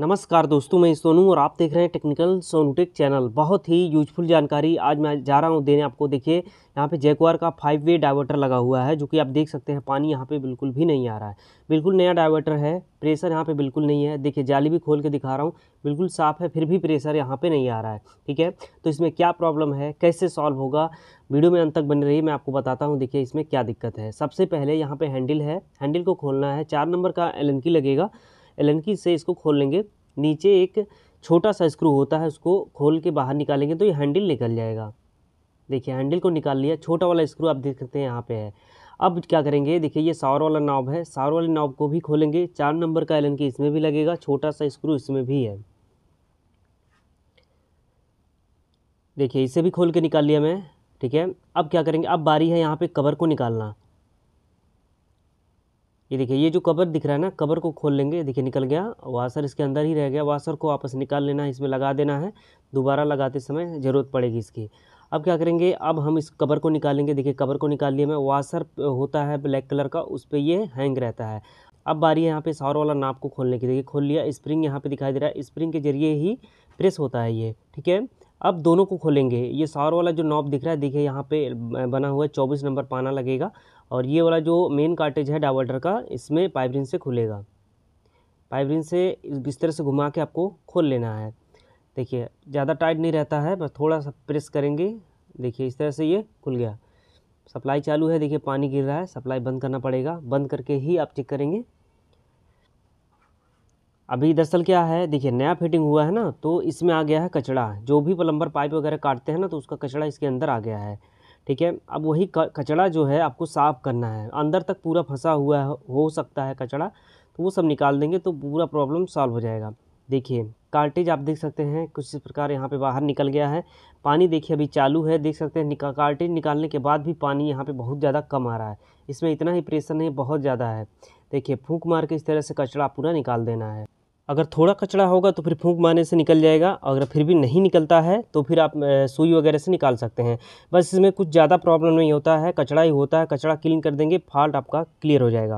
नमस्कार दोस्तों, मैं सोनू और आप देख रहे हैं टेक्निकल सोनूटेक चैनल। बहुत ही यूजफुल जानकारी आज मैं जा रहा हूं देने आपको। देखिए यहाँ पे जैक्वार का 5-वे डाइवर्टर लगा हुआ है, जो कि आप देख सकते हैं पानी यहाँ पे बिल्कुल भी नहीं आ रहा है। बिल्कुल नया डाइवर्टर है, प्रेशर यहाँ पे बिल्कुल नहीं है। देखिए जाली भी खोल के दिखा रहा हूँ, बिल्कुल साफ़ है, फिर भी प्रेशर यहाँ पे नहीं आ रहा है। ठीक है, तो इसमें क्या प्रॉब्लम है, कैसे सॉल्व होगा, वीडियो में अंत तक बने रही, मैं आपको बताता हूँ। देखिए इसमें क्या दिक्कत है। सबसे पहले यहाँ पर हैंडल है, हैंडल को खोलना है। 4 नंबर का एलनकी लगेगा, एलनकी से इसको खोल लेंगे। नीचे एक छोटा सा स्क्रू होता है, उसको खोल के बाहर निकालेंगे तो ये हैंडल निकल जाएगा। देखिए हैंडल को निकाल लिया, छोटा वाला स्क्रू आप देख सकते हैं यहाँ पे है। अब क्या करेंगे, देखिए ये सावर वाला नॉब है, सावर वाले नॉब को भी खोलेंगे। 4 नंबर का एलन की इसमें भी लगेगा, छोटा सा स्क्रू इसमें भी है। देखिए इसे भी खोल के निकाल लिया मैं। ठीक है, अब क्या करेंगे, अब बारी है यहाँ पर कवर को निकालना। ये देखिए ये जो कवर दिख रहा है ना, कवर को खोल लेंगे। देखिए निकल गया, वाशर इसके अंदर ही रह गया। वाशर को वापस निकाल लेना है, इसमें लगा देना है, दोबारा लगाते समय ज़रूरत पड़ेगी इसकी। अब क्या करेंगे, अब हम इस कवर को निकालेंगे। देखिए कवर को निकाल लिए मैं। वाशर होता है ब्लैक कलर का, उस पर ये हैंग रहता है। अब बारी है यहाँ पे सावर वाला नाप को खोलने की। देखिए खोल लिया, स्प्रिंग यहाँ पर दिखाई दे रहा है, स्प्रिंग के जरिए ही प्रेस होता है ये। ठीक है, अब दोनों को खोलेंगे। ये सावर वाला जो नॉब दिख रहा है, देखिए यहाँ पे बना हुआ है, 24 नंबर पाना लगेगा। और ये वाला जो मेन कार्टेज है डाइवर्टर का, इसमें पाइप रिंग से खुलेगा। पाइप रिंग से इस तरह से घुमा के आपको खोल लेना है। देखिए ज़्यादा टाइट नहीं रहता है, बस थोड़ा सा प्रेस करेंगे। देखिए इस तरह से ये खुल गया। सप्लाई चालू है, देखिए पानी गिर रहा है, सप्लाई बंद करना पड़ेगा। बंद करके ही आप चेक करेंगे। अभी दरअसल क्या है, देखिए नया फिटिंग हुआ है ना, तो इसमें आ गया है कचड़ा। जो भी प्लम्बर पाइप वगैरह काटते हैं ना, तो उसका कचड़ा इसके अंदर आ गया है। ठीक है, अब वही कचड़ा जो है आपको साफ़ करना है। अंदर तक पूरा फंसा हुआ हो सकता है कचड़ा, तो वो सब निकाल देंगे तो पूरा प्रॉब्लम सॉल्व हो जाएगा। देखिए कार्टेज आप देख सकते हैं कुछ इस प्रकार यहाँ पर बाहर निकल गया है। पानी देखिए अभी चालू है, देख सकते हैं। कार्टेज निकालने के बाद भी पानी यहाँ पर बहुत ज़्यादा कम आ रहा है, इसमें इतना ही प्रेशर नहीं, बहुत ज़्यादा है। देखिए फूंक मार के इस तरह से कचड़ा पूरा निकाल देना है। अगर थोड़ा कचड़ा होगा तो फिर फूंक मारने से निकल जाएगा, अगर फिर भी नहीं निकलता है तो फिर आप सुई वगैरह से निकाल सकते हैं। बस इसमें कुछ ज़्यादा प्रॉब्लम नहीं होता है, कचड़ा ही होता है। कचड़ा क्लीन कर देंगे, फॉल्ट आपका क्लियर हो जाएगा।